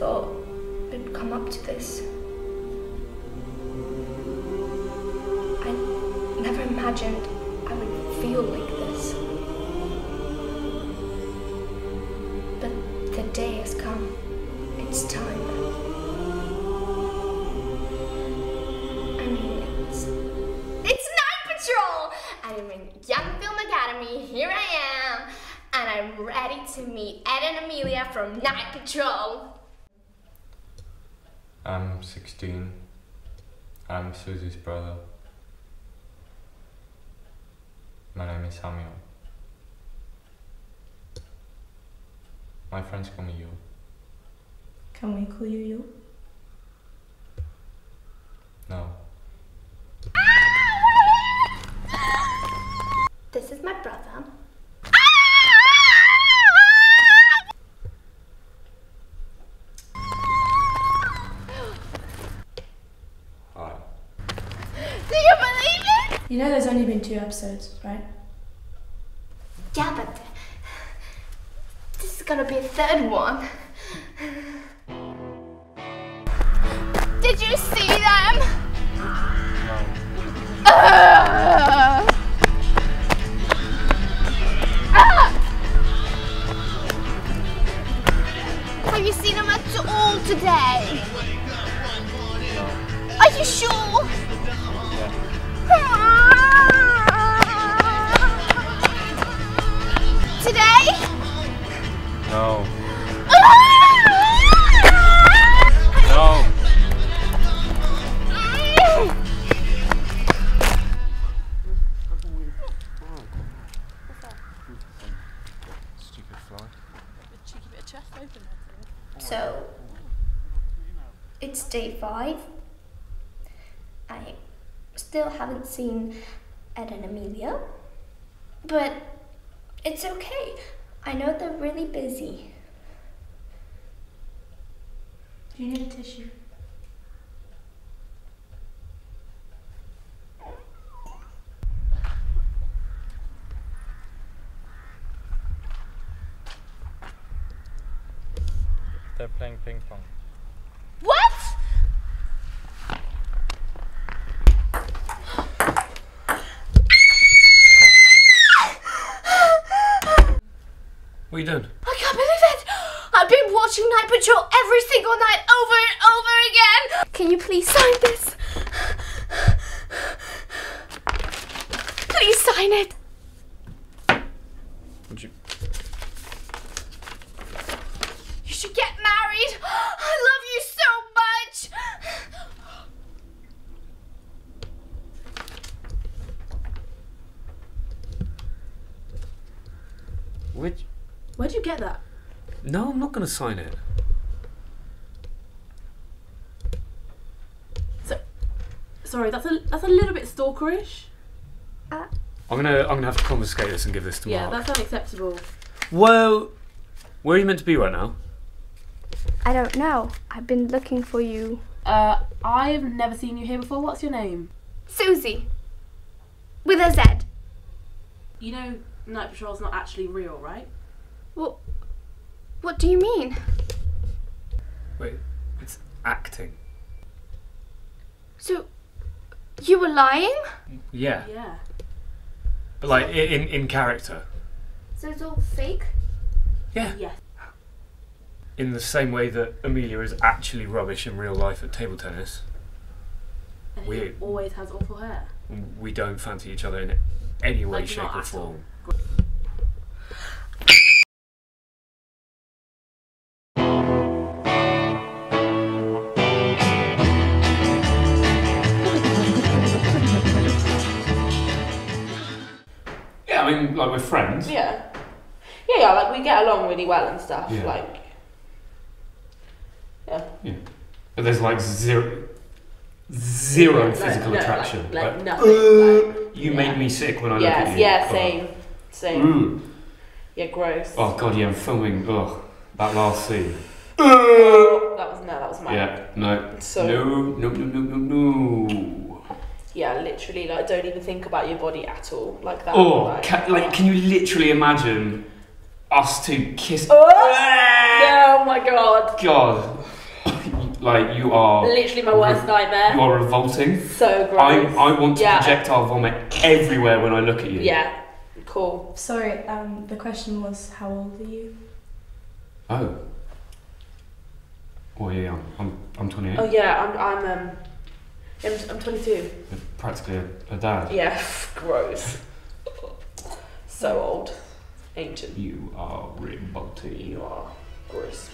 thought would come up to this. I never imagined I would feel like this. But the day has come. It's time. I mean, it's Night Patrol! I'm in Young Film Academy, here I am! And I'm ready to meet Ed and Amelia from Night Patrol. I'm 16. I'm Suzi's brother. My name is Samuel. My friends call me Yo. Can we call you Yo? No. This is my brother. You know there's only been 2 episodes, right? Yeah, but this is gonna be a 3rd one. Did you see them? No. Have you seen them at all today? No. Are you sure? Yeah. Today? No. No. Stupid fly. So, it's day 5. I still haven't seen Ed and Amelia, but it's okay. I know they're really busy. Do you need a tissue? They're playing ping pong. What? What are you doing? I can't believe it! I've been watching Night Patrol every single night over and over again! Can you please sign this? Please sign it! Would you? You should get married! I love you so much! Which? Where'd you get that? No, I'm not going to sign it. Sorry, that's a little bit stalkerish. I'm gonna have to confiscate this and give this to Mark. Yeah, that's unacceptable. Well, where are you meant to be right now? I don't know. I've been looking for you. I've never seen you here before. What's your name? SUZI. With a Z. You know, Night Patrol's not actually real, right? What do you mean? Wait, it's acting. So, you were lying? Yeah. Yeah. But like, in character. So it's all fake? Yeah. Yes. In the same way that Amelia is actually rubbish in real life at table tennis. And he always has awful hair. We don't fancy each other in any way, like, shape or form. Like, we're friends. Yeah. Yeah, like, we get along really well and stuff. Yeah. Like, yeah. Yeah. But there's like zero like, physical attraction. Like nothing. You make me sick when I look at you. Yeah, same. Ooh. Yeah, gross. Oh, God, yeah, I'm filming. Ugh. That last scene. That was mine. Yeah, no. So, no. Yeah, literally, like, don't even think about your body at all, like that. Oh, like, can you literally imagine us two kiss? Oh, no, Oh my god. God. Like, you are... literally my worst nightmare. You are revolting. So gross. I want to projectile vomit everywhere when I look at you. Yeah. Cool. Sorry, the question was, how old are you? Oh. Well, yeah, I'm 28. Oh yeah, I'm 22. You're practically a dad. Yeah, gross. So old, ancient. You are revolting. You are gross.